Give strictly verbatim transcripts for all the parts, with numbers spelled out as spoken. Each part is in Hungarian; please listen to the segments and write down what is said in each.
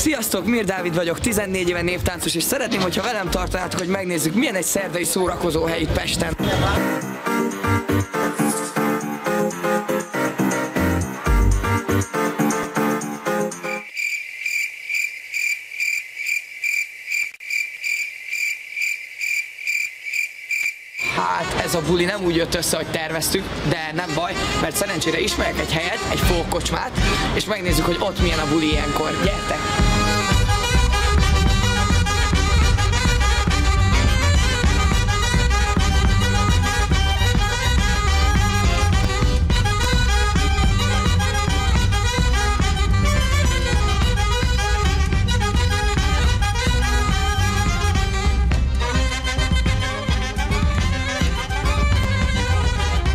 Sziasztok, Mir Dávid vagyok, tizennégy éven néptáncos, és szeretném, hogyha velem tartanátok, hogy megnézzük, milyen egy szerdai szórakozóhely itt Pesten. Hát ez a buli nem úgy jött össze, hogy terveztük, de nem baj, mert szerencsére ismerek egy helyet, egy folkkocsmát, és megnézzük, hogy ott milyen a buli ilyenkor. Gyertek!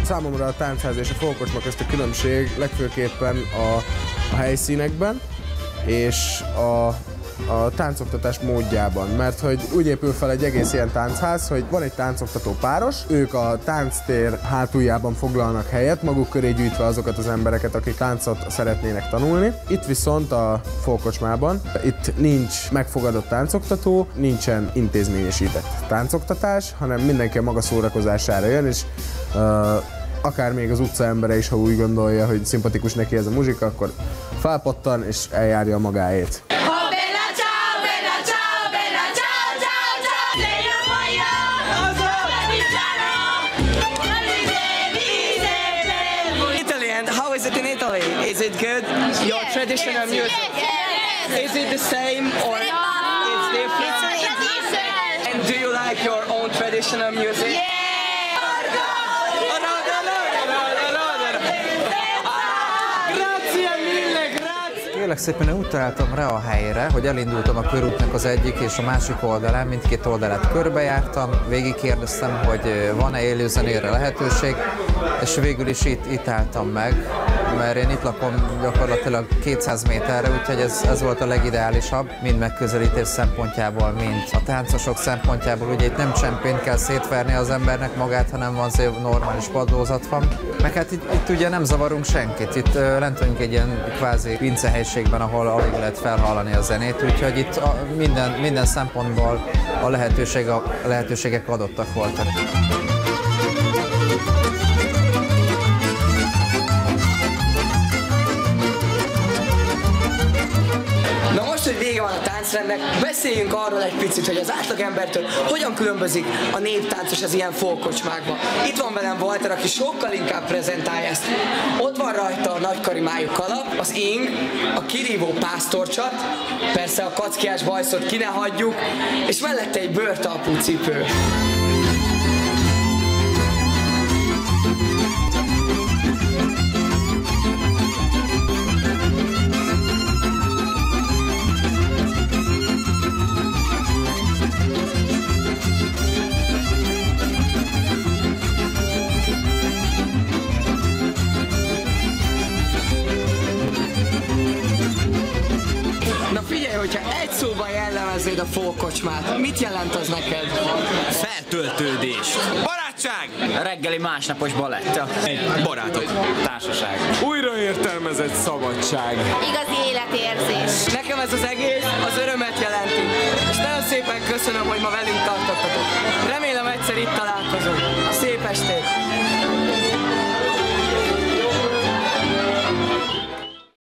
Számomra a táncház és a folkkocsma közt a különbség legfőképpen a, a helyszínekben és a, a táncoktatás módjában, mert hogy úgy épül fel egy egész ilyen táncház, hogy van egy táncoktató páros, ők a tánctér hátuljában foglalnak helyet, maguk köré gyűjtve azokat az embereket, akik táncot szeretnének tanulni. Itt viszont a folkkocsmában itt nincs megfogadott táncoktató, nincsen intézményesített táncoktatás, hanem mindenki a maga szórakozására jön, és uh, akár még az utca embere is, ha úgy gondolja, hogy szimpatikus neki ez a muzsika, akkor felpattan és eljárja magáét. Italian, how is it in Italy? Is it good? Your traditional music? Is it the same or it's different? And do you like your own traditional music? Tényleg szépen úgy találtam rá a helyre, hogy elindultam a körútnak az egyik és a másik oldalán, mindkét oldalát körbejártam, végig kérdeztem, hogy van-e élő zenére lehetőség, és végül is itt, itt álltam meg, mert én itt lakom gyakorlatilag kétszáz méterre, úgyhogy ez, ez volt a legideálisabb, mind megközelítés szempontjából, mind a táncosok szempontjából. Ugye itt nem csempént kell szétverni az embernek magát, hanem azért normális padlózat van. Meg hát itt, itt ugye nem zavarunk senkit, itt lent vagyunk egy ilyen kvázi pincehelyiségben, ahol alig lehet felhallani a zenét, úgyhogy itt a, minden, minden szempontból a, lehetőség, a lehetőségek adottak voltak. Hogy vége van a táncrendnek, beszéljünk arról egy picit, hogy az átlagembertől hogyan különbözik a néptáncos az ilyen folkkocsmákban. Itt van velem Walter, aki sokkal inkább prezentálja ezt. Ott van rajta a nagykarimájú kalap, az ing, a kirívó pásztorcsat, persze a kackiás bajszot ki ne hagyjuk, és mellette egy bőrtalpú cipő. Hogyha egy szóban jellemeznéd a folkkocsmát, mit jelent az neked? Feltöltődés. Barátság! Reggeli másnapos baletta. Barátok. Társaság. Újraértelmezett szabadság. Igazi életérzés. Nekem ez az egész az örömet jelenti. És nagyon szépen köszönöm, hogy ma velünk tartottatok. Remélem egyszer itt találkozunk. Szép estét!